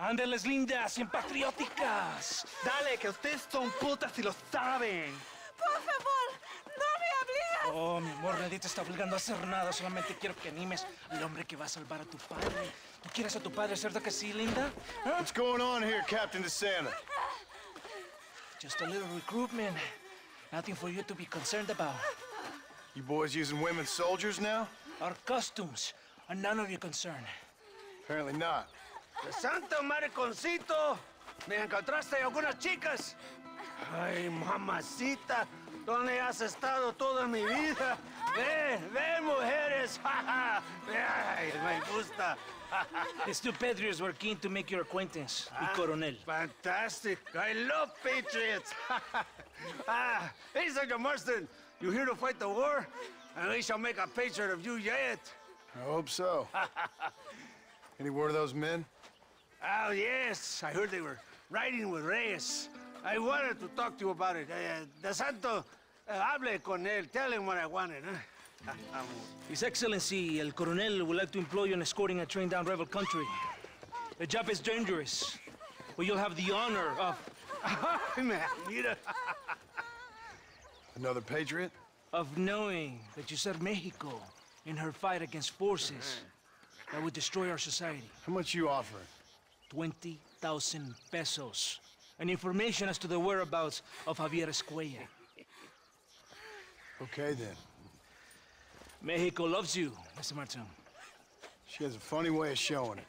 Ándeles lindas, bien patrióticas. Dale, que ustedes son putas y lo saben. Por favor, no me obligues. Oh, mi amor, nadie te está obligando a hacer nada. Solamente quiero que animes al hombre que va a salvar a tu padre. ¿Tú quieres a tu padre, cierto que sí, linda? ¿Eh? What's going on here, Captain DeSanta? Just a little recruitment. Nothing for you to be concerned about. You boys using women soldiers now? Our customs are none of your concern. Apparently not. De santo mariconcito, ¿me encontraste algunas chicas? Ay, mamacita, ¿dónde has estado toda mi vida? Ven, ven, mujeres. Ay, me gusta. These two patriots were keen to make your acquaintance, ah, Coronel. Fantastic. I love patriots. Ah, hey, Sergeant Marston, you here to fight the war? And we shall make a patriot of you yet. I hope so. Any word of those men? Oh, yes. I heard they were riding with Reyes. I wanted to talk to you about it. DeSanta, hable con él. Tell him what I wanted. Huh? His Excellency, El Coronel, would like to employ you in escorting a train down rebel country. The job is dangerous, but you'll have the honor of... Another patriot? Of knowing that you served Mexico in her fight against forces that would destroy our society. How much you offer? 20,000 pesos. And information as to the whereabouts of Javier Escuella. Okay, then. Mexico loves you, Mr. Martin. She has a funny way of showing it.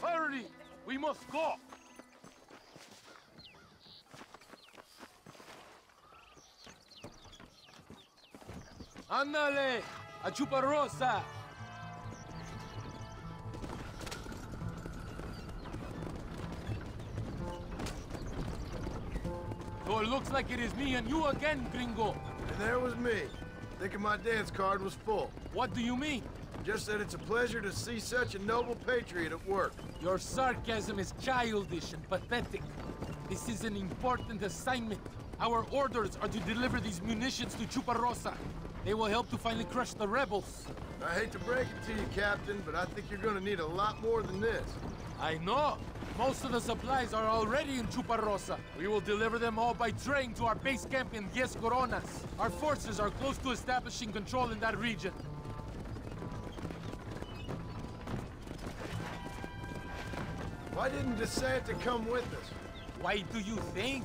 Hurry! We must go! Andale, a Chuparosa. So it looks like it is me and you again, gringo. And there was me, thinking my dance card was full. What do you mean? Just that it's a pleasure to see such a noble patriot at work. Your sarcasm is childish and pathetic. This is an important assignment. Our orders are to deliver these munitions to Chuparosa. They will help to finally crush the rebels. I hate to break it to you, Captain, but I think you're gonna need a lot more than this. I know. Most of the supplies are already in Chuparosa. We will deliver them all by train to our base camp in Diez Coronas. Our forces are close to establishing control in that region. Why didn't DeSanta come with us? Why do you think?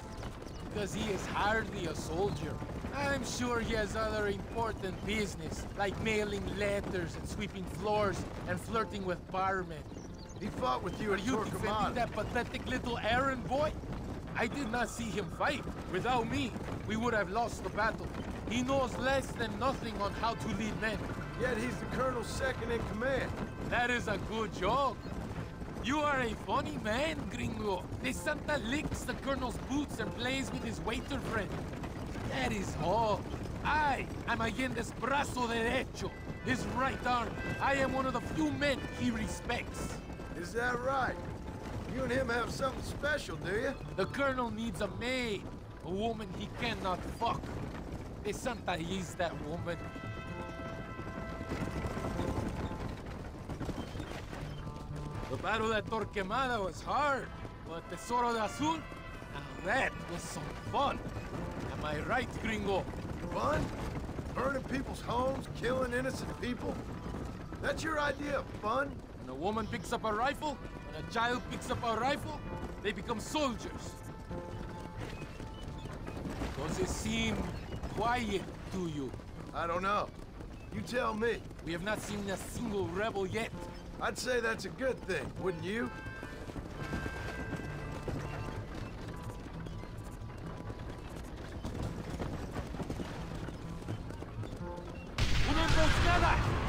Because he is hardly a soldier. I'm sure he has other important business, like mailing letters and sweeping floors and flirting with barmen. He fought with you at Torquemada. Are you defending that pathetic little errand boy? I did not see him fight. Without me, we would have lost the battle. He knows less than nothing on how to lead men. Yet he's the colonel's second in command. That is a good joke. You are a funny man, gringo. DeSanta licks the colonel's boots and plays with his waiter friend. That is all. I am Allende's brazo derecho, his right arm. I am one of the few men he respects. Is that right? You and him have something special, do you? The colonel needs a maid, a woman he cannot fuck. DeSanta is that woman. The battle at Torquemada was hard, but the Zorro de Azul, now that was some fun. Am I right, gringo? Fun? Burning people's homes, killing innocent people? That's your idea of fun? When a woman picks up a rifle, when a child picks up a rifle, they become soldiers. Does it seem quiet to you? I don't know. You tell me. We have not seen a single rebel yet. I'd say that's a good thing, wouldn't you?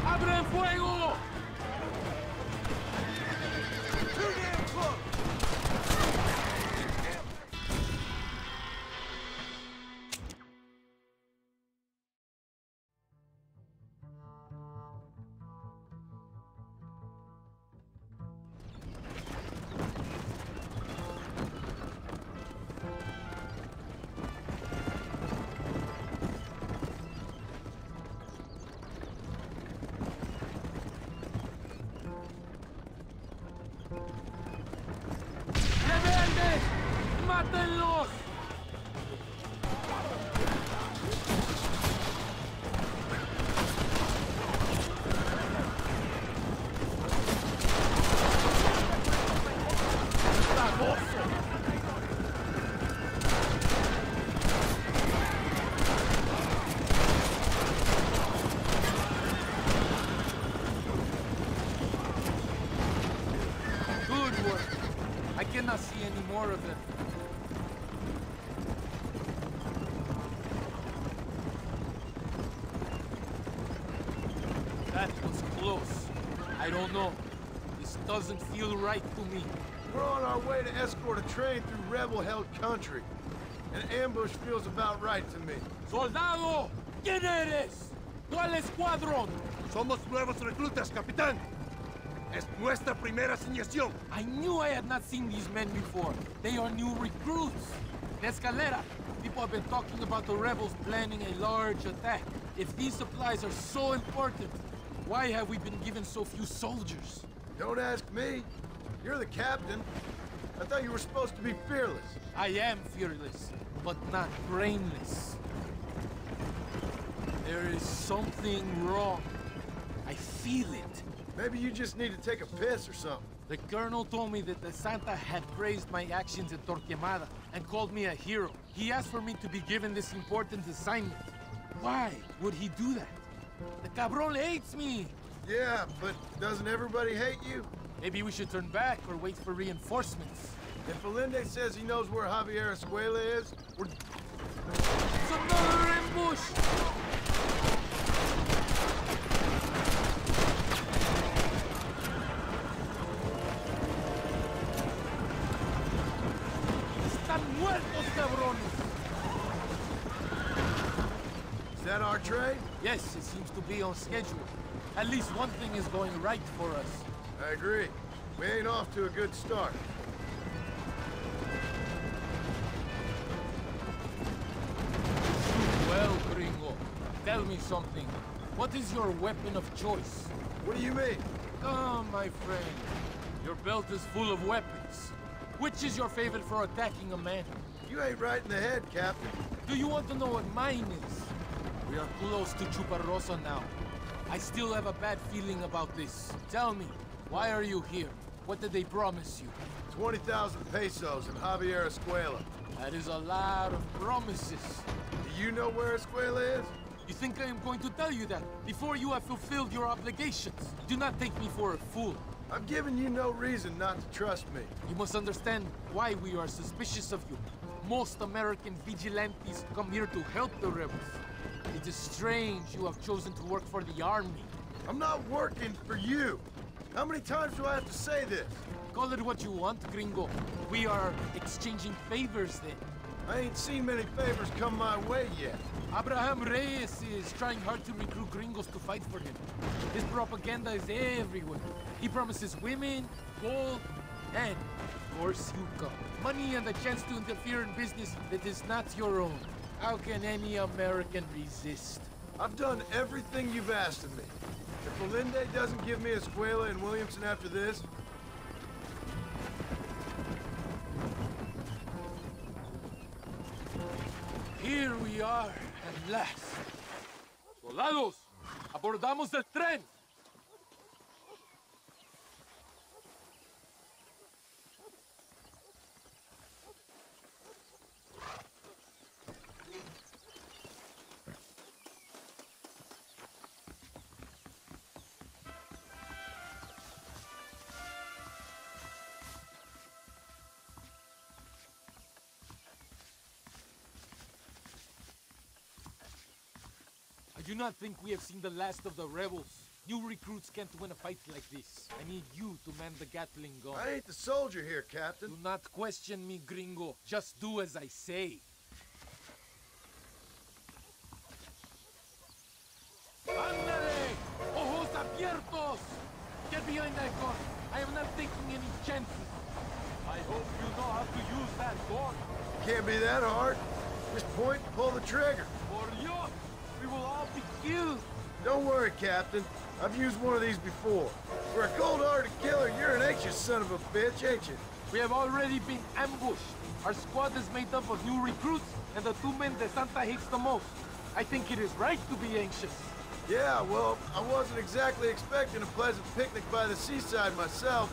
¡Abren fuego! ¡Mátenlos! Doesn't feel right to me. We're on our way to escort a train through rebel-held country. An ambush feels about right to me. Soldado, ¿quién eres? ¿Cuál escuadrón? Somos nuevos reclutas, capitán. Es nuestra primera asignación. I knew I had not seen these men before. They are new recruits. En Escalera, people have been talking about the rebels planning a large attack. If these supplies are so important, why have we been given so few soldiers? Don't ask me. You're the captain. I thought you were supposed to be fearless. I am fearless, but not brainless. There is something wrong. I feel it. Maybe you just need to take a piss or something. The colonel told me that DeSanta had praised my actions at Torquemada and called me a hero. He asked for me to be given this important assignment. Why would he do that? The cabrón hates me. Yeah, but doesn't everybody hate you? Maybe we should turn back or wait for reinforcements. If Allende says he knows where Javier Escuella is, we're... It's another ambush! Yes, it seems to be on schedule. At least one thing is going right for us. I agree. We ain't off to a good start. Well, gringo, tell me something. What is your weapon of choice? What do you mean? Oh, my friend. Your belt is full of weapons. Which is your favorite for attacking a man? You ain't right in the head, Captain. Do you want to know what mine is? We are close to Chuparosa now. I still have a bad feeling about this. Tell me, why are you here? What did they promise you? 20,000 pesos and Javier Escuella. That is a lot of promises. Do you know where Escuella is? You think I am going to tell you that before you have fulfilled your obligations? Do not take me for a fool. I'm giving you no reason not to trust me. You must understand why we are suspicious of you. Most American vigilantes come here to help the rebels. It is strange you have chosen to work for the army. I'm not working for you. How many times do I have to say this? Call it what you want, gringo. We are exchanging favors then. I ain't seen many favors come my way yet. Abraham Reyes is trying hard to recruit gringos to fight for him. His propaganda is everywhere. He promises women, gold, and, of course, yuca. Money and a chance to interfere in business that is not your own. How can any American resist? I've done everything you've asked of me. If Allende doesn't give me Escuella and Williamson after this... Here we are, at last. Soldados, abordamos el tren! I do not think we have seen the last of the rebels. New recruits can't win a fight like this. I need you to man the Gatling gun. I ain't the soldier here, Captain. Do not question me, gringo. Just do as I say. Andale! Ojos abiertos! Get behind that gun. I am not taking any chances. I hope you know how to use that gun. It can't be that hard. Just point and pull the trigger. For you! We will all be killed. Don't worry, Captain. I've used one of these before. For a cold-hearted killer, you're an anxious son of a bitch, ain't you? We have already been ambushed. Our squad is made up of new recruits and the two men DeSanta hates the most. I think it is right to be anxious. Yeah, well, I wasn't exactly expecting a pleasant picnic by the seaside myself.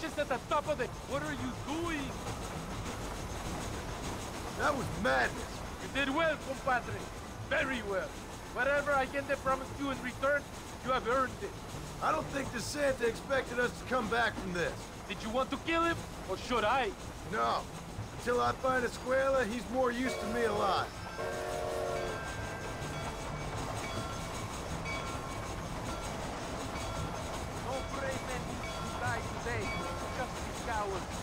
just at the top of the... What are you doing? That was madness. You did well, compadre. Very well. Whatever Allende promised you in return, you have earned it. I don't think DeSanta expected us to come back from this. Did you want to kill him, or should I? No. Until I find Escuella, he's more used to me alive. No brave men needs to die today. Just be cowards.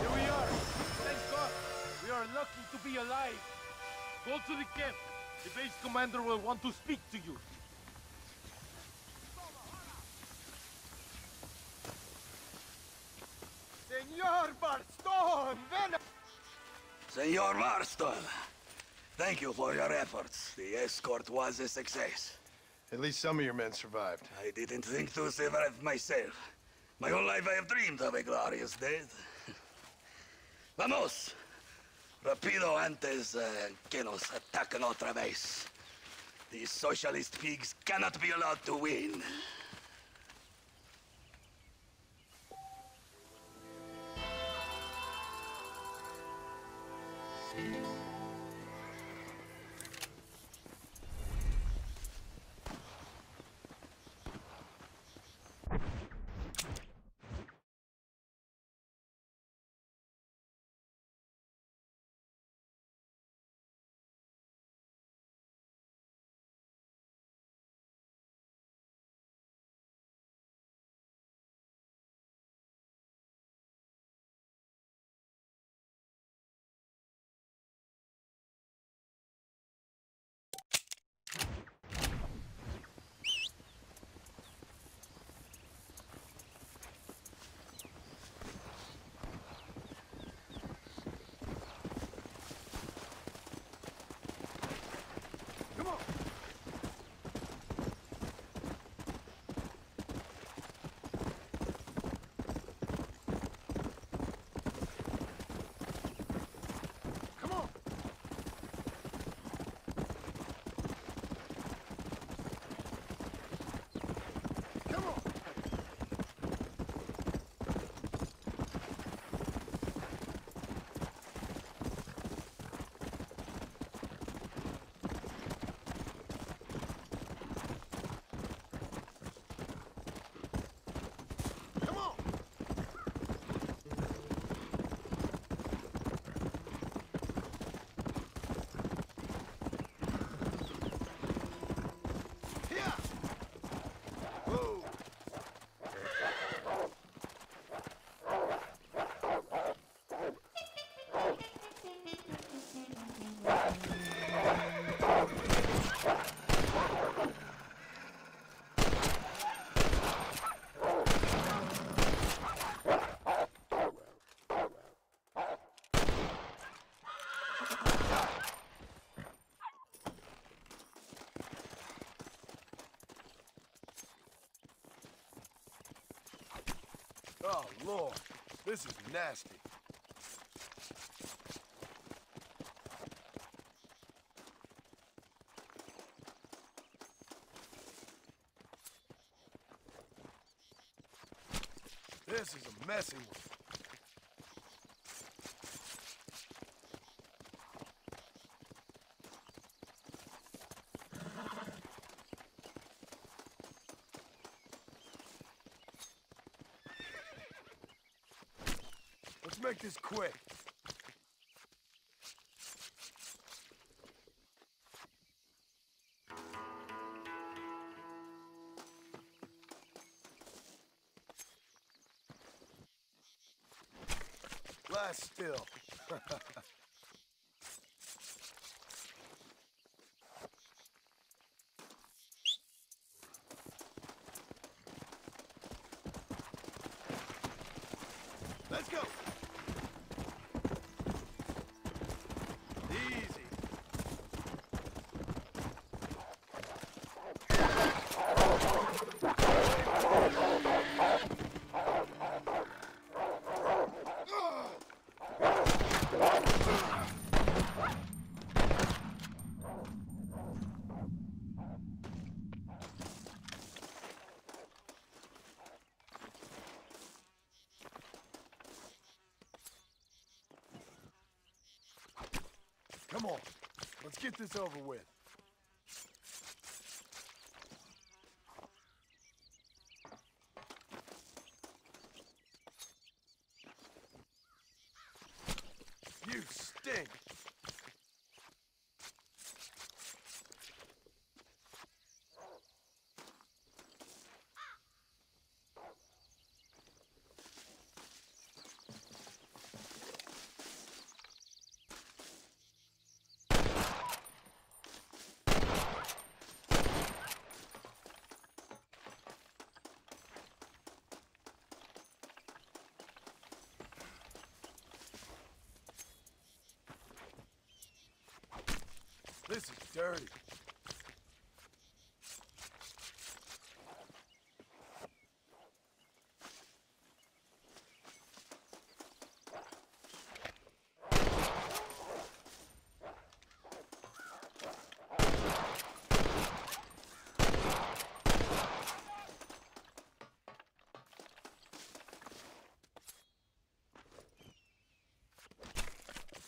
Here we are. Thank God. We are lucky to be alive. Go to the camp. The base commander will want to speak to you. Señor Marston! Señor Marston! Thank you for your efforts. The escort was a success. At least some of your men survived. I didn't think to survive myself. My whole life I have dreamed of a glorious death. Vamos! Rapido antes que nos ataquen otra vez. These socialist pigs cannot be allowed to win. Oh, Lord, this is nasty. This is a messy one. Make this quick. Last still. Let's go. What? Come on, let's get this over with. You stink! This is dirty.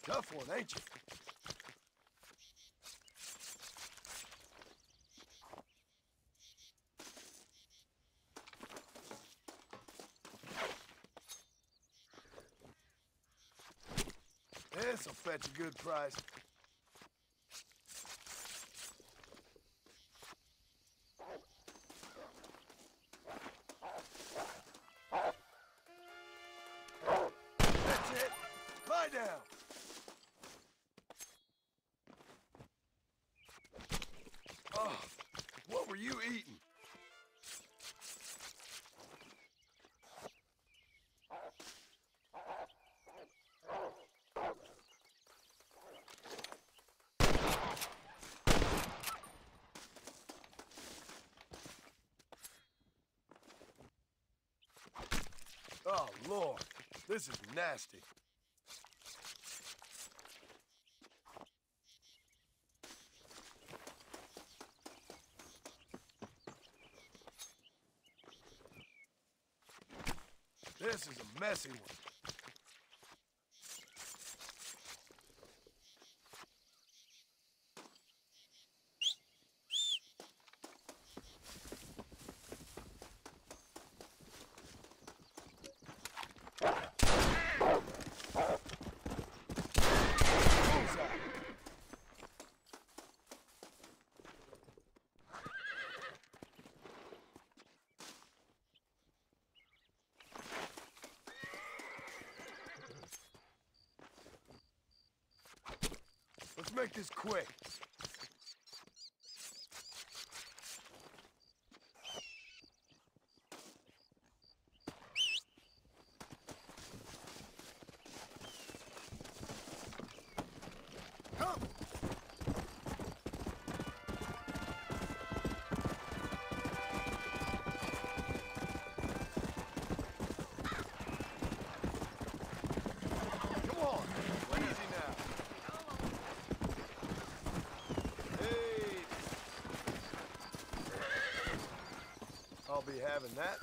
Tough one, ain't you? This'll fetch a good price. That's it. Lie down. Oh, what were you eating? Oh, Lord, this is nasty. This is a messy one. Let's make this quick. Come! Come on, easy now. I'll be having that.